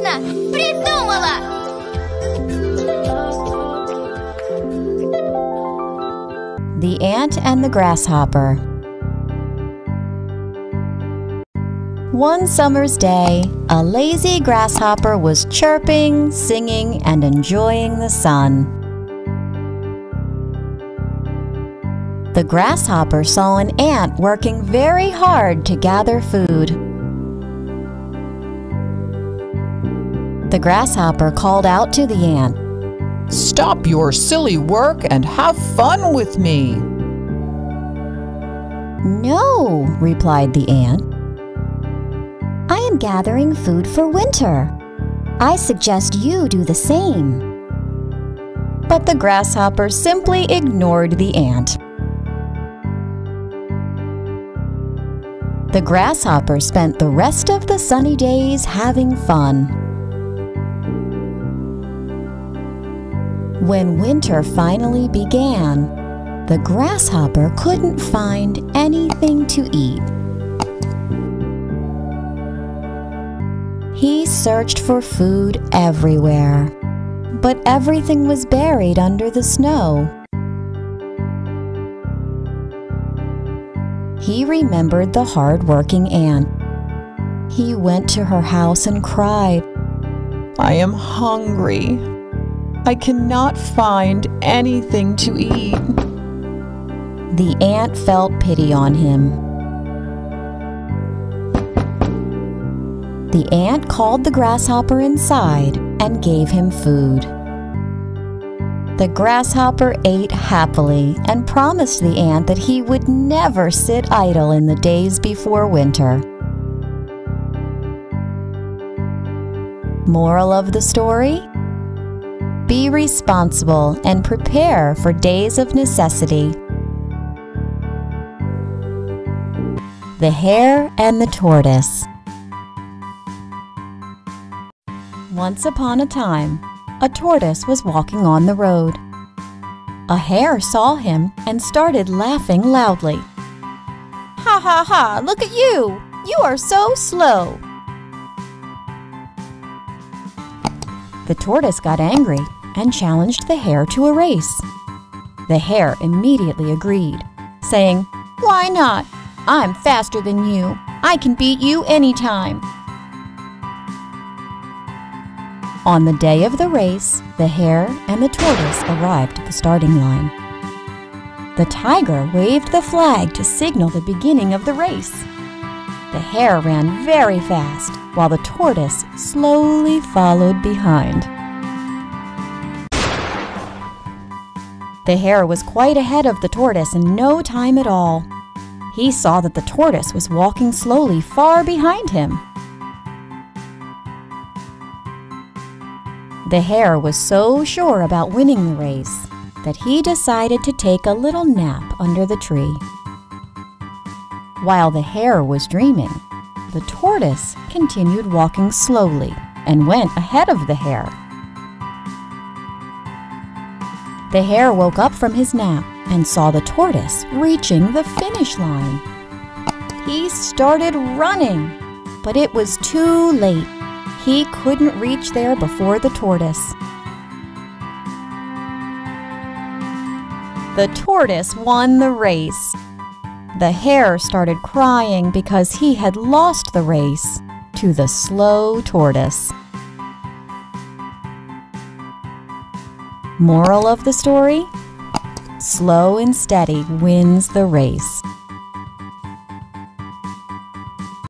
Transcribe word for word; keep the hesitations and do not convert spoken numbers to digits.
Точно! Придумала! The Ant and the Grasshopper. One summer's day, a lazy grasshopper was chirping, singing, and enjoying the sun. The grasshopper saw an ant working very hard to gather food. The grasshopper called out to the ant, "Stop your silly work and have fun with me." "No," replied the ant. "I am gathering food for winter. I suggest you do the same." But the grasshopper simply ignored the ant. The grasshopper spent the rest of the sunny days having fun. When winter finally began, the grasshopper couldn't find anything to eat. He searched for food everywhere, but everything was buried under the snow. He remembered the hard-working ant. He went to her house and cried, "I am hungry. I cannot find anything to eat." The ant felt pity on him. The ant called the grasshopper inside and gave him food. The grasshopper ate happily and promised the ant that he would never sit idle in the days before winter. Moral of the story? Be responsible and prepare for days of necessity. The Hare and the Tortoise. Once upon a time, a tortoise was walking on the road. A hare saw him and started laughing loudly. "Ha ha ha, look at you! You are so slow!" The tortoise got angry and challenged the hare to a race. The hare immediately agreed, saying, "Why not? I'm faster than you. I can beat you anytime." On the day of the race, the hare and the tortoise arrived at the starting line. The tiger waved the flag to signal the beginning of the race. The hare ran very fast, while the tortoise slowly followed behind. The hare was quite ahead of the tortoise in no time at all. He saw that the tortoise was walking slowly far behind him. The hare was so sure about winning the race that he decided to take a little nap under the tree. While the hare was dreaming, the tortoise continued walking slowly and went ahead of the hare. The hare woke up from his nap and saw the tortoise reaching the finish line. He started running, but it was too late. He couldn't reach there before the tortoise. The tortoise won the race. The hare started crying because he had lost the race to the slow tortoise. Moral of the story? Slow and steady wins the race.